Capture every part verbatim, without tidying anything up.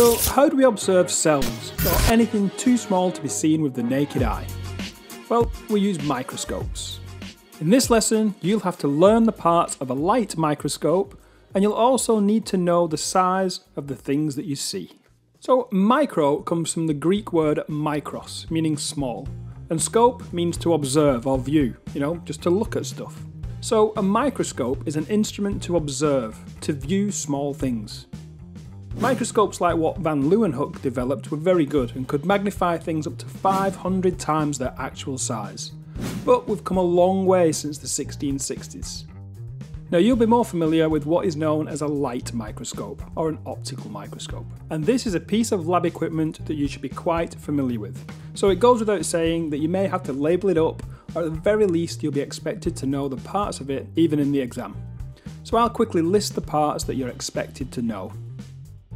So how do we observe cells, or anything too small to be seen with the naked eye? Well, we use microscopes. In this lesson, you'll have to learn the parts of a light microscope, and you'll also need to know the size of the things that you see. So micro comes from the Greek word micros, meaning small, and scope means to observe or view, you know, just to look at stuff. So a microscope is an instrument to observe, to view small things. Microscopes like what Van Leeuwenhoek developed were very good and could magnify things up to five hundred times their actual size. But we've come a long way since the sixteen sixties. Now you'll be more familiar with what is known as a light microscope, or an optical microscope. And this is a piece of lab equipment that you should be quite familiar with. So it goes without saying that you may have to label it up, or at the very least you'll be expected to know the parts of it even in the exam. So I'll quickly list the parts that you're expected to know.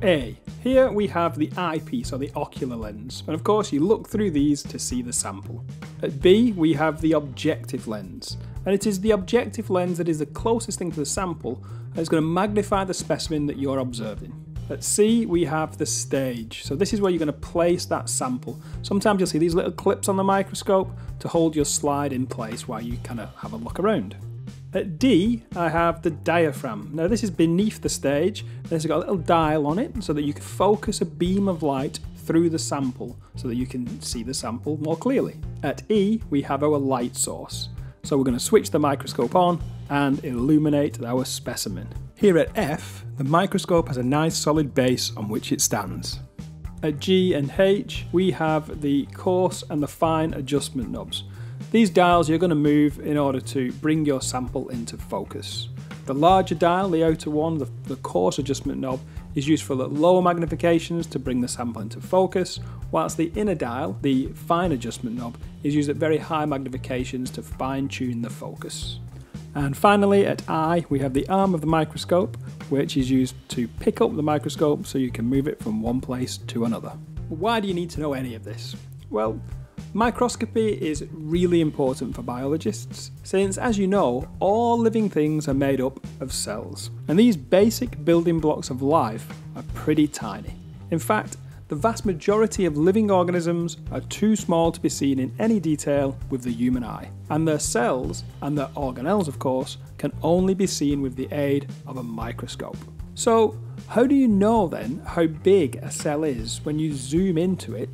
A. Here we have the eyepiece, or the ocular lens, and of course you look through these to see the sample. At B we have the objective lens. And it is the objective lens that is the closest thing to the sample, and it's going to magnify the specimen that you're observing. At C, we have the stage. So this is where you're going to place that sample. Sometimes you'll see these little clips on the microscope to hold your slide in place while you kind of have a look around. At D, I have the diaphragm. Now this is beneath the stage, and it's got a little dial on it so that you can focus a beam of light through the sample so that you can see the sample more clearly. At E, we have our light source. So we're going to switch the microscope on and illuminate our specimen. Here at F, the microscope has a nice solid base on which it stands. At G and H, we have the coarse and the fine adjustment knobs. These dials you're going to move in order to bring your sample into focus. The larger dial, the outer one, the, the coarse adjustment knob, is used for lower magnifications to bring the sample into focus, whilst the inner dial, the fine adjustment knob, is used at very high magnifications to fine-tune the focus. And finally at I we have the arm of the microscope, which is used to pick up the microscope so you can move it from one place to another. Why do you need to know any of this? Well, microscopy is really important for biologists, since, as you know, all living things are made up of cells, and these basic building blocks of life are pretty tiny. In fact, the vast majority of living organisms are too small to be seen in any detail with the human eye, and their cells, and their organelles of course, can only be seen with the aid of a microscope. So how do you know then how big a cell is when you zoom into it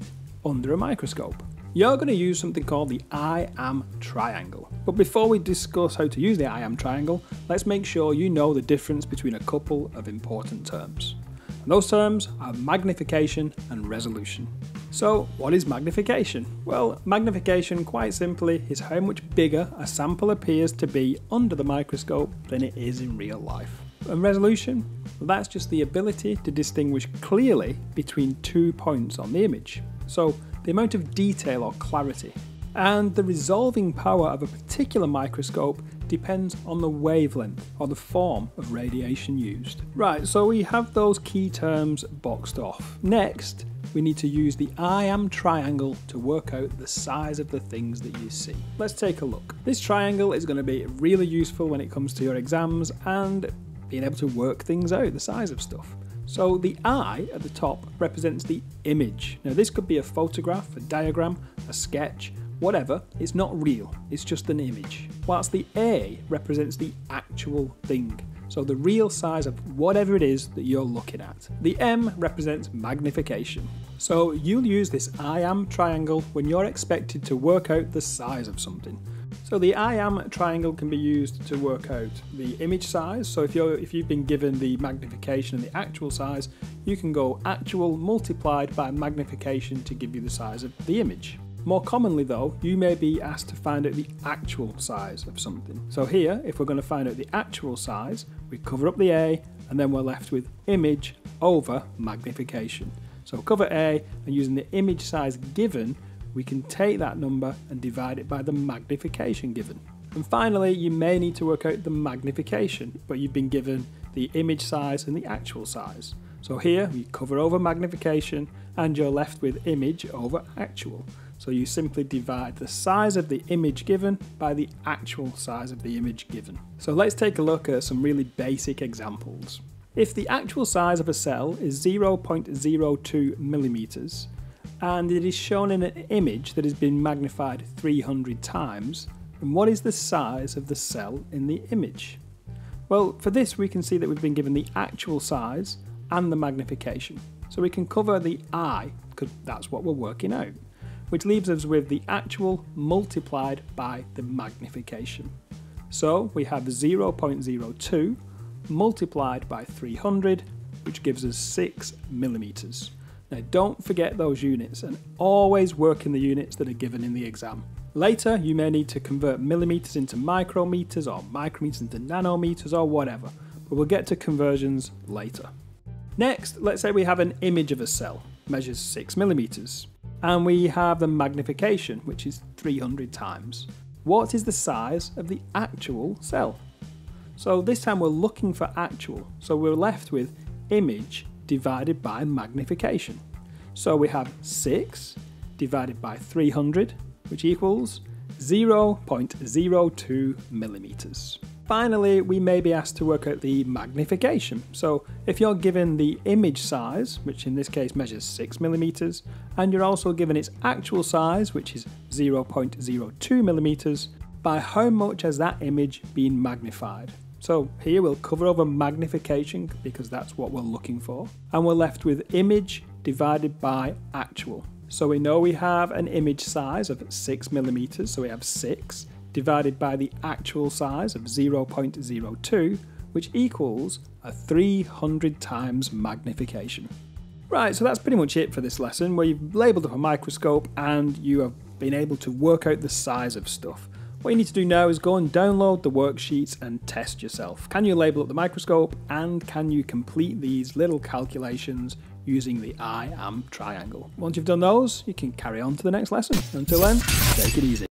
under a microscope? You're going to use something called the I A M triangle. But before we discuss how to use the I A M triangle, let's make sure you know the difference between a couple of important terms. And those terms are magnification and resolution. So what is magnification? Well, magnification, quite simply, is how much bigger a sample appears to be under the microscope than it is in real life. And resolution? Well, that's just the ability to distinguish clearly between two points on the image. So the amount of detail or clarity. And the resolving power of a particular microscope depends on the wavelength or the form of radiation used. Right, so we have those key terms boxed off. Next, we need to use the I A M triangle to work out the size of the things that you see. Let's take a look. This triangle is going to be really useful when it comes to your exams and being able to work things out, the size of stuff. So the eye at the top represents the image. Now this could be a photograph, a diagram, a sketch, whatever. It's not real, it's just an image. Whilst the A represents the actual thing. So the real size of whatever it is that you're looking at. The M represents magnification. So you'll use this I A M triangle when you're expected to work out the size of something. So the I A M triangle can be used to work out the image size. So if you're if you've been given the magnification and the actual size, you can go actual multiplied by magnification to give you the size of the image. More commonly though, you may be asked to find out the actual size of something. So here, if we're going to find out the actual size, we cover up the A and then we're left with image over magnification. So cover A, and using the image size given, we can take that number and divide it by the magnification given. And finally, you may need to work out the magnification, but you've been given the image size and the actual size. So here we cover over magnification and you're left with image over actual. So you simply divide the size of the image given by the actual size of the image given. So let's take a look at some really basic examples. If the actual size of a cell is zero point zero two millimeters and it is shown in an image that has been magnified three hundred times, then what is the size of the cell in the image? Well, for this we can see that we've been given the actual size and the magnification. So we can cover the I, because that's what we're working out, which leaves us with the actual multiplied by the magnification. So we have zero point zero two multiplied by three hundred, which gives us six millimeters. Now don't forget those units and always work in the units that are given in the exam. Later you may need to convert millimeters into micrometers or micrometers into nanometers or whatever, but we'll get to conversions later. Next, let's say we have an image of a cell, measures six millimeters, and we have the magnification, which is three hundred times. What is the size of the actual cell? So this time we're looking for actual, so we're left with image divided by magnification. So we have six divided by three hundred, which equals zero point zero two millimeters. Finally, we may be asked to work out the magnification. So if you're given the image size, which in this case measures six millimeters, and you're also given its actual size, which is zero point zero two millimeters, by how much has that image been magnified? So here we'll cover over magnification because that's what we're looking for. And we're left with image divided by actual. So we know we have an image size of six millimeters, so we have six divided by the actual size of zero point zero two, which equals a three hundred times magnification. Right, so that's pretty much it for this lesson, where you've labelled up a microscope and you have been able to work out the size of stuff. What you need to do now is go and download the worksheets and test yourself. Can you label up the microscope, and can you complete these little calculations using the I A M triangle? Once you've done those, you can carry on to the next lesson. Until then, take it easy.